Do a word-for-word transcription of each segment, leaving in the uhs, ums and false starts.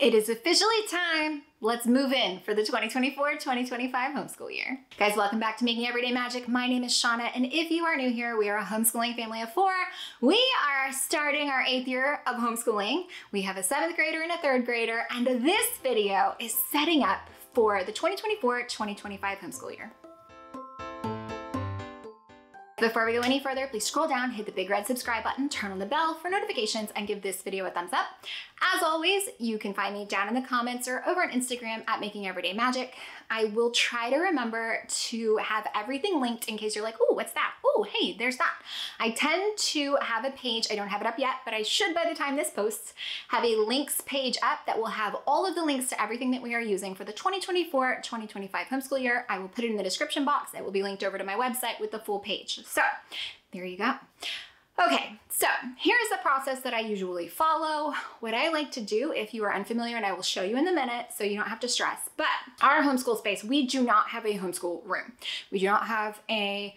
It is officially time. Let's move in for the twenty twenty-four twenty twenty-five homeschool year. Guys, welcome back to Making Everyday Magic. My name is Shauna, and if you are new here, we are a homeschooling family of four. We are starting our eighth year of homeschooling. We have a seventh grader and a third grader, and this video is setting up for the twenty twenty-four twenty twenty-five homeschool year. Before we go any further, please scroll down, hit the big red subscribe button, turn on the bell for notifications, and give this video a thumbs up. As always, you can find me down in the comments or over on Instagram at Making Everyday Magic. I will try to remember to have everything linked in case you're like, oh, what's that? Oh, hey, there's that. I tend to have a page, I don't have it up yet, but I should by the time this posts, have a links page up that will have all of the links to everything that we are using for the twenty twenty-four twenty twenty-five homeschool year. I will put it in the description box. It will be linked over to my website with the full page. So there you go. Okay, so here's the process that I usually follow. What I like to do, if you are unfamiliar, and I will show you in a minute so you don't have to stress, but our homeschool space, we do not have a homeschool room. We do not have a,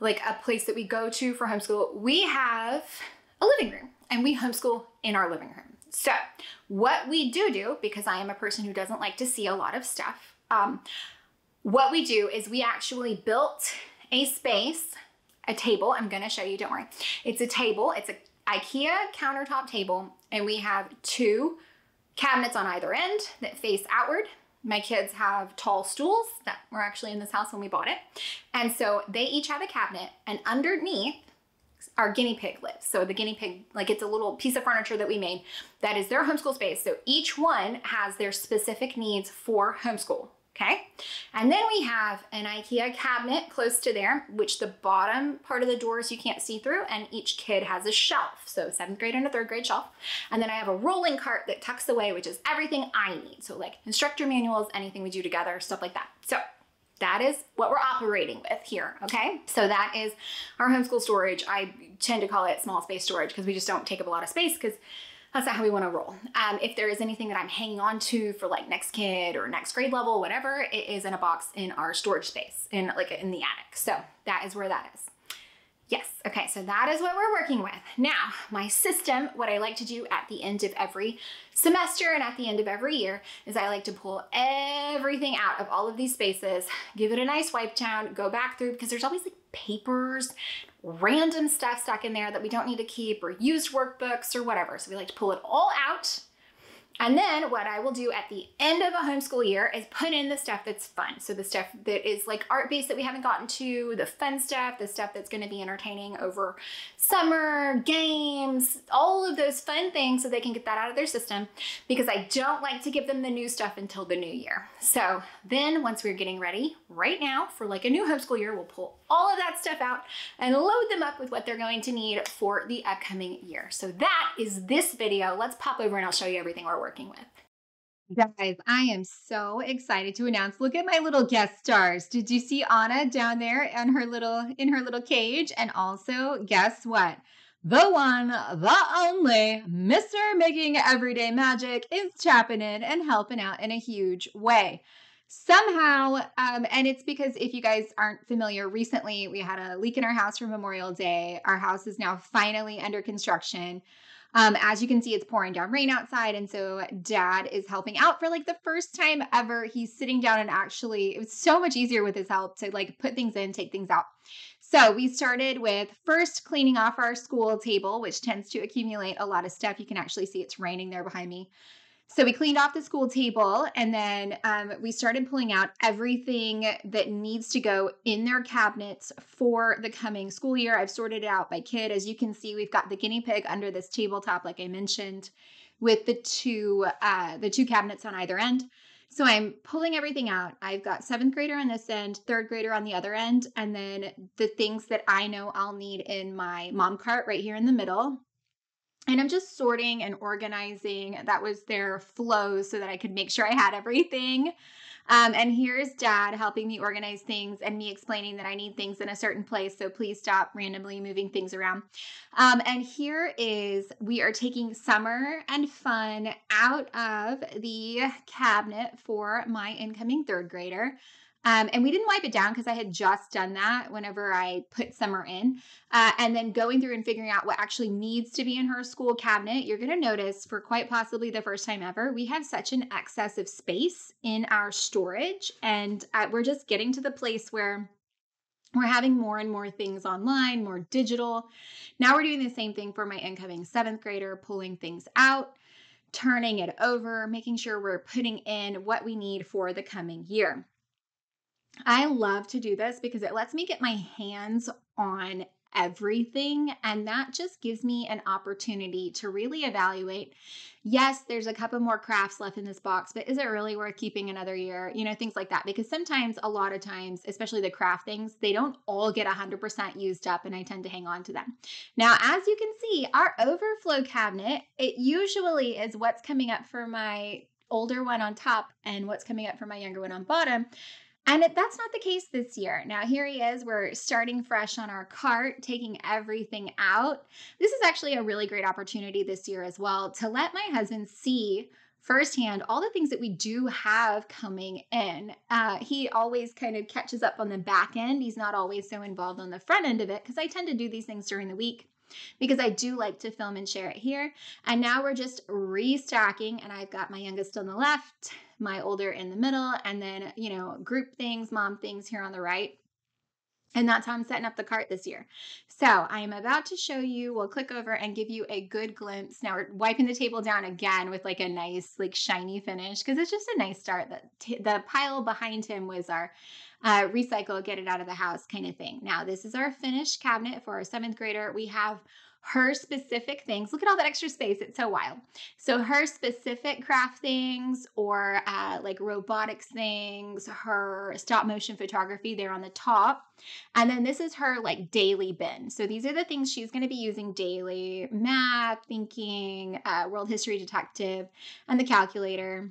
like a place that we go to for homeschool. We have a living room and we homeschool in our living room. So what we do do, because I am a person who doesn't like to see a lot of stuff, um, what we do is we actually built a space, a table. I'm gonna show you, don't worry. It's a table, it's an IKEA countertop table, and we have two cabinets on either end that face outward. My kids have tall stools that were actually in this house when we bought it. And so they each have a cabinet, and underneath our guinea pig lives. So the guinea pig, like it's a little piece of furniture that we made that is their homeschool space. So each one has their specific needs for homeschool. Okay, and then we have an IKEA cabinet close to there, which the bottom part of the doors you can't see through, and each kid has a shelf, so seventh grade and a third grade shelf. And then I have a rolling cart that tucks away, which is everything I need. So like instructor manuals, anything we do together, stuff like that. So that is what we're operating with here, okay? So that is our homeschool storage. I tend to call it small space storage because we just don't take up a lot of space because that's not how we want to roll. Um, if there is anything that I'm hanging on to for like next kid or next grade level, whatever, it is in a box in our storage space, in like in the attic. So that is where that is. Yes, okay, so that is what we're working with. Now, my system, what I like to do at the end of every semester and at the end of every year is I like to pull everything out of all of these spaces, give it a nice wipe down, go back through, because there's always like papers, random stuff stuck in there that we don't need to keep, or used workbooks or whatever. So we like to pull it all out. And then what I will do at the end of a homeschool year is put in the stuff that's fun. So the stuff that is like art-based that we haven't gotten to, the fun stuff, the stuff that's gonna be entertaining over summer, games, all of those fun things so they can get that out of their system, because I don't like to give them the new stuff until the new year. So then once we're getting ready right now for like a new homeschool year, we'll pull all of that stuff out and load them up with what they're going to need for the upcoming year. So that is this video. Let's pop over and I'll show you everything we're working working with. Guys, I am so excited to announce, look at my little guest stars. Did you see Anna down there on her little, in her little cage? And also, guess what? The one, the only, Mister Making Everyday Magic is tapping in and helping out in a huge way. Somehow, um, and it's because if you guys aren't familiar, recently we had a leak in our house for Memorial Day. Our house is now finally under construction. Um, as you can see, it's pouring down rain outside. And so Dad is helping out for like the first time ever. He's sitting down and actually, it was so much easier with his help to like put things in, take things out. So we started with first cleaning off our school table, which tends to accumulate a lot of stuff. You can actually see it's raining there behind me. So we cleaned off the school table, and then um, we started pulling out everything that needs to go in their cabinets for the coming school year. I've sorted it out by kid. As you can see, we've got the guinea pig under this tabletop, like I mentioned, with the two uh, the two cabinets on either end. So I'm pulling everything out. I've got seventh grader on this end, third grader on the other end, and then the things that I know I'll need in my mom cart right here in the middle. And I'm just sorting and organizing. That was their flow so that I could make sure I had everything. Um, and here's Dad helping me organize things and me explaining that I need things in a certain place. So please stop randomly moving things around. Um, and here is, we are taking summer and fun out of the cabinet for my incoming third grader. Um, and we didn't wipe it down because I had just done that whenever I put summer in. Uh, and then going through and figuring out what actually needs to be in her school cabinet, you're going to notice for quite possibly the first time ever, we have such an excess of space in our storage. And uh, we're just getting to the place where we're having more and more things online, more digital. Now we're doing the same thing for my incoming seventh grader, pulling things out, turning it over, making sure we're putting in what we need for the coming year. I love to do this because it lets me get my hands on everything, and that just gives me an opportunity to really evaluate. Yes, there's a couple more crafts left in this box, but is it really worth keeping another year? You know, things like that, because sometimes, a lot of times, especially the craft things, they don't all get one hundred percent used up, and I tend to hang on to them. Now, as you can see, our overflow cabinet, it usually is what's coming up for my older one on top and what's coming up for my younger one on bottom. And it, that's not the case this year. Now, here he is. We're starting fresh on our cart, taking everything out. This is actually a really great opportunity this year as well to let my husband see firsthand all the things that we do have coming in. Uh, he always kind of catches up on the back end. He's not always so involved on the front end of it because I tend to do these things during the week, because I do like to film and share it here. And now we're just restacking, and I've got my youngest on the left, my older in the middle, and then, you know, group things, mom things here on the right. And that's how I'm setting up the cart this year. So I am about to show you, we'll click over and give you a good glimpse. Now we're wiping the table down again with like a nice, like shiny finish, because it's just a nice start. The, the pile behind him was our uh, recycle, get it out of the house kind of thing. Now this is our finished cabinet for our seventh grader. We have her specific things. Look at all that extra space. It's so wild. So her specific craft things, or uh, like robotics things, her stop motion photography there on the top. And then this is her like daily bin. So these are the things she's going to be using daily: math, thinking, uh, World History Detective, and the calculator.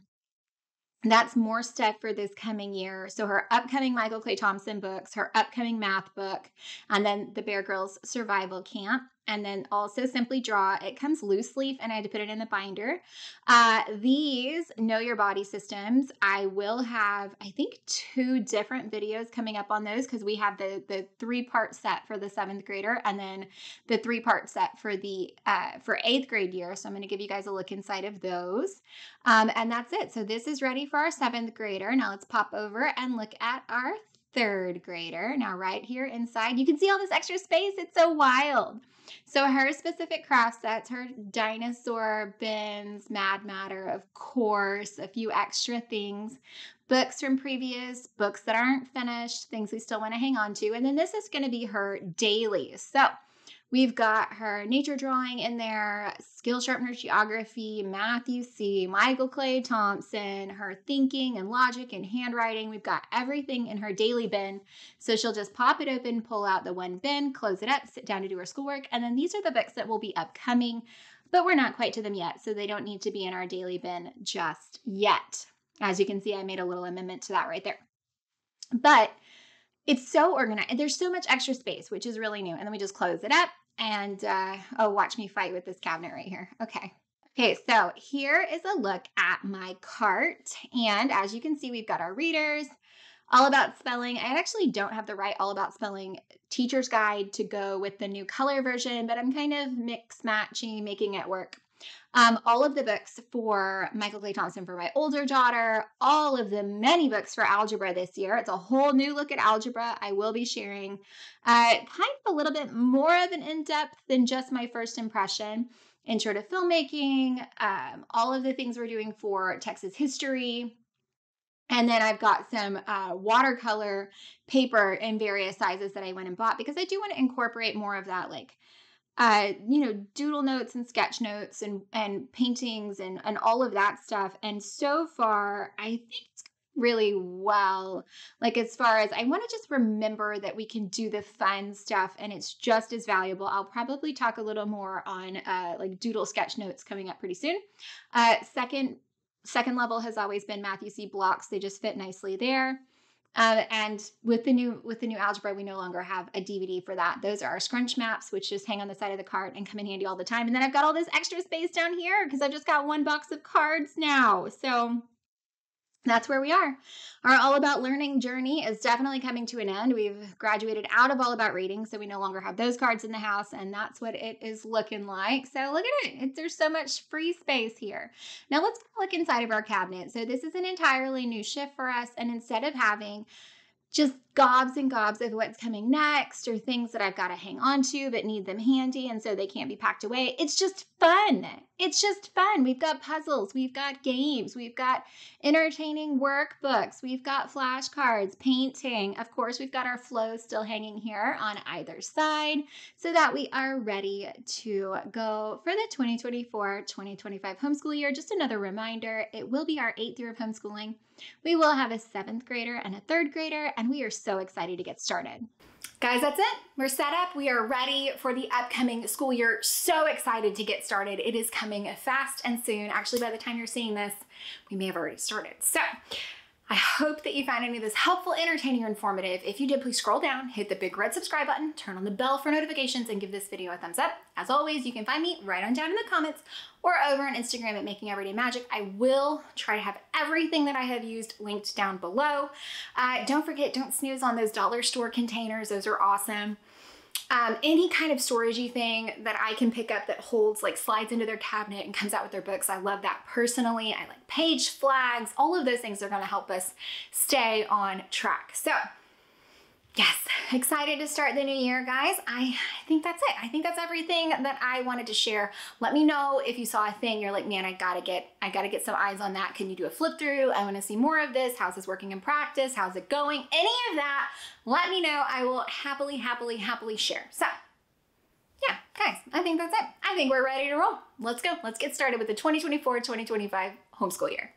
That's more stuff for this coming year. So her upcoming Michael Clay Thompson books, her upcoming math book, and then the Bear Girls Survival Camp, and then also Simply Draw. It comes loose leaf, and I had to put it in the binder. Uh, these Know Your Body Systems, I will have, I think, two different videos coming up on those, because we have the the three-part set for the seventh grader, and then the three-part set for the uh, for eighth grade year. So I'm going to give you guys a look inside of those. Um, and that's it. So this is ready for our seventh grader. Now let's pop over and look at our third grader. Now right here inside, you can see all this extra space. It's so wild. So her specific craft sets, her dinosaur bins, Mad Matter, of course, a few extra things, books from previous, books that aren't finished, things we still want to hang on to. And then this is going to be her daily. So we've got her nature drawing in there, Skill Sharpener Geography, Matthew C., Michael Clay Thompson, her thinking and logic and handwriting. We've got everything in her daily bin. So she'll just pop it open, pull out the one bin, close it up, sit down to do her schoolwork. And then these are the books that will be upcoming, but we're not quite to them yet. So they don't need to be in our daily bin just yet. As you can see, I made a little amendment to that right there. But it's so organized, and there's so much extra space, which is really new. And then we just close it up and, uh, oh, watch me fight with this cabinet right here. Okay. Okay. So here is a look at my cart. And as you can see, we've got our readers, All About Spelling. I actually don't have the right All About Spelling teacher's guide to go with the new color version, but I'm kind of mix matching, making it work. Um, all of the books for Michael Clay Thompson for my older daughter, all of the many books for algebra this year. It's a whole new look at algebra. I will be sharing uh, kind of a little bit more of an in-depth than just my first impression. Intro to Filmmaking, um, all of the things we're doing for Texas history. And then I've got some uh, watercolor paper in various sizes that I went and bought, because I do want to incorporate more of that, like, Uh, you know, doodle notes and sketch notes and, and paintings and, and all of that stuff. And so far, I think it's really well, like as far as I want to just remember that we can do the fun stuff, and it's just as valuable. I'll probably talk a little more on uh, like doodle sketch notes coming up pretty soon. Uh, second, second level has always been Matthew C. blocks. They just fit nicely there. Uh, and with the new with the new algebra, we no longer have a D V D for that. Those are our scrunch maps, which just hang on the side of the cart and come in handy all the time. And then I've got all this extra space down here because I've just got one box of cards now. So that's where we are. Our All About Learning journey is definitely coming to an end. We've graduated out of All About Reading, so we no longer have those cards in the house, and that's what it is looking like. So look at it. It there's so much free space here. Now let's look inside of our cabinet. So this is an entirely new shift for us, and instead of having just gobs and gobs of what's coming next or things that I've got to hang on to but need them handy and so they can't be packed away. It's just fun. It's just fun. We've got puzzles. We've got games. We've got entertaining workbooks. We've got flashcards, painting. Of course, we've got our flow still hanging here on either side so that we are ready to go for the twenty twenty-four twenty twenty-five homeschool year. Just another reminder, it will be our eighth year of homeschooling. We will have a seventh grader and a third grader, and we are so excited to get started. Guys, that's it. We're set up. We are ready for the upcoming school year. So excited to get started. It is coming fast and soon. Actually, by the time you're seeing this, we may have already started. So I hope that you found any of this helpful, entertaining, or informative. If you did, please scroll down, hit the big red subscribe button, turn on the bell for notifications, and give this video a thumbs up. As always, you can find me right on down in the comments or over on Instagram at Making Everyday Magic. I will try to have everything that I have used linked down below. Uh, don't forget, don't snooze on those dollar store containers. Those are awesome. Um, any kind of storagey thing that I can pick up that holds, like slides into their cabinet and comes out with their books. I love that personally. I like page flags, all of those things are going to help us stay on track. So yes, excited to start the new year, guys. I, I think that's it. I think that's everything that I wanted to share. Let me know if you saw a thing you're like, man, I gotta get, I gotta get some eyes on that. Can you do a flip through? I want to see more of this. How's this working in practice? How's it going? Any of that. Let me know. I will happily, happily, happily share. So yeah, guys, I think that's it. I think we're ready to roll. Let's go. Let's get started with the twenty twenty-four twenty twenty-five homeschool year.